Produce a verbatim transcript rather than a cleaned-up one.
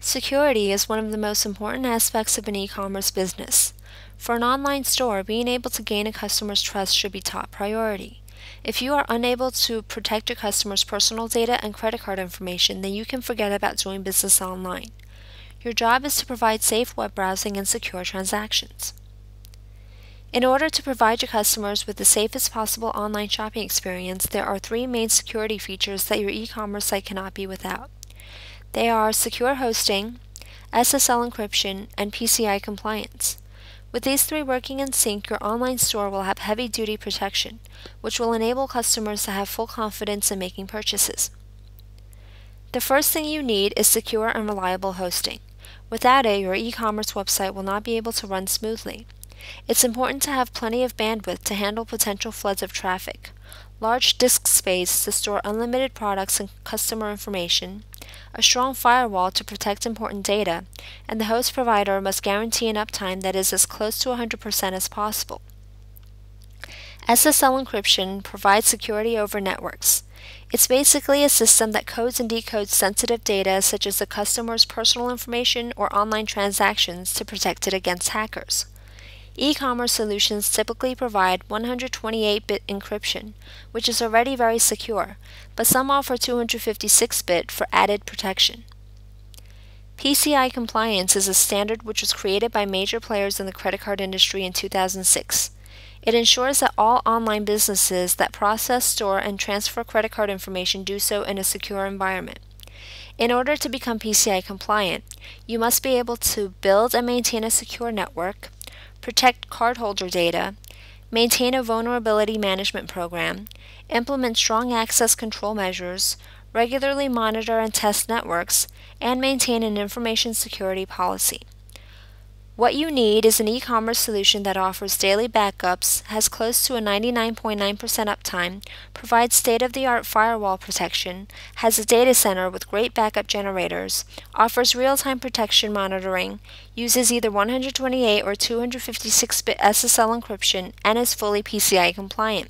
Security is one of the most important aspects of an e-commerce business. For an online store, being able to gain a customer's trust should be top priority. If you are unable to protect your customer's personal data and credit card information, then you can forget about doing business online. Your job is to provide safe web browsing and secure transactions. In order to provide your customers with the safest possible online shopping experience, there are three main security features that your e-commerce site cannot be without. They are secure hosting, S S L encryption, and P C I compliance. With these three working in sync, your online store will have heavy-duty protection, which will enable customers to have full confidence in making purchases. The first thing you need is secure and reliable hosting. Without it, your e-commerce website will not be able to run smoothly. It's important to have plenty of bandwidth to handle potential floods of traffic, large disk space to store unlimited products and customer information, a strong firewall to protect important data, and the host provider must guarantee an uptime that is as close to one hundred percent as possible. S S L encryption provides security over networks. It's basically a system that codes and decodes sensitive data such as the customer's personal information or online transactions to protect it against hackers. E-commerce solutions typically provide one hundred twenty-eight bit encryption, which is already very secure, but some offer two hundred fifty-six bit for added protection. P C I compliance is a standard which was created by major players in the credit card industry in two thousand six. It ensures that all online businesses that process, store, and transfer credit card information do so in a secure environment. In order to become P C I compliant, you must be able to build and maintain a secure network, protect cardholder data, maintain a vulnerability management program, implement strong access control measures, regularly monitor and test networks, and maintain an information security policy. What you need is an e-commerce solution that offers daily backups, has close to a ninety-nine point nine percent uptime, provides state-of-the-art firewall protection, has a data center with great backup generators, offers real-time protection monitoring, uses either one hundred twenty-eight or two hundred fifty-six bit S S L encryption, and is fully P C I compliant.